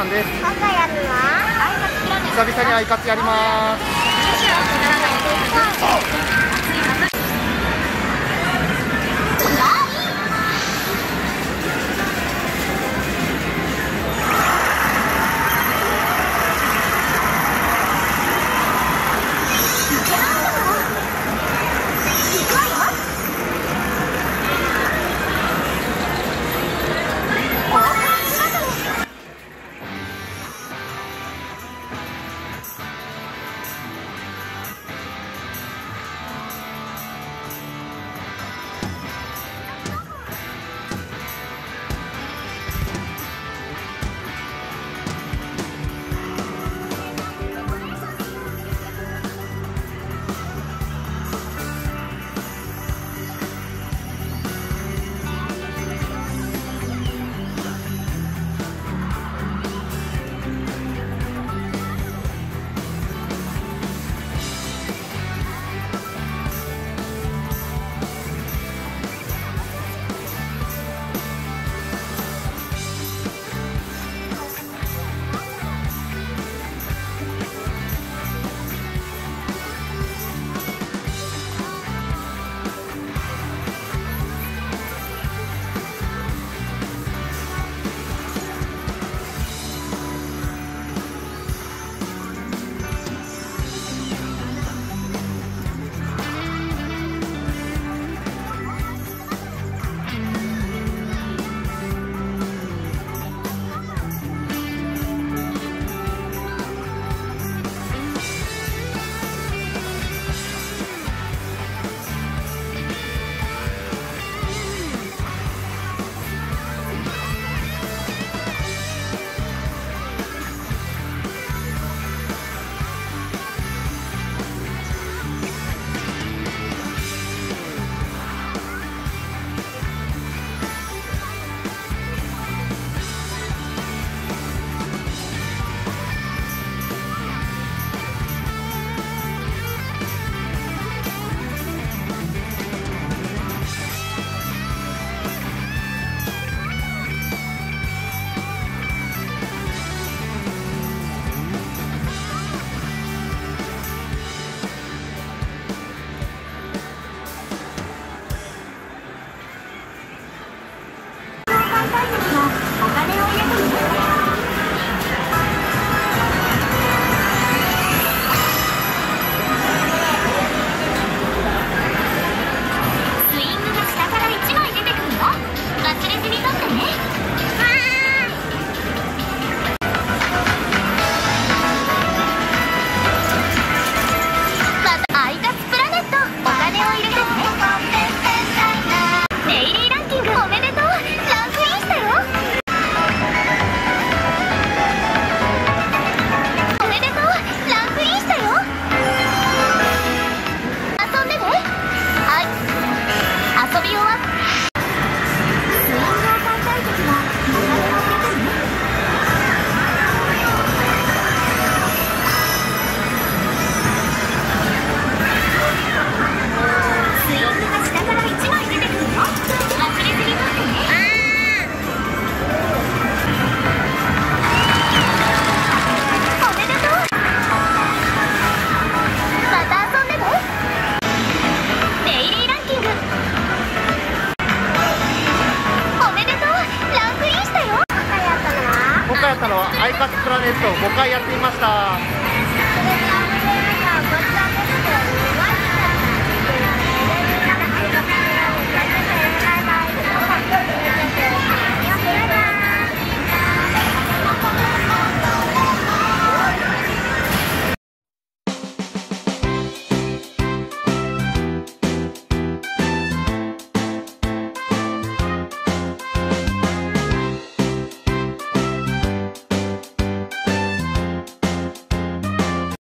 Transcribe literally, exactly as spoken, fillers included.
さんです。今回やるのはアイカツキラメ。久々にアイカツやります。話はくだらないです。今回やったのはアイカツプラネットをごかいやってみました。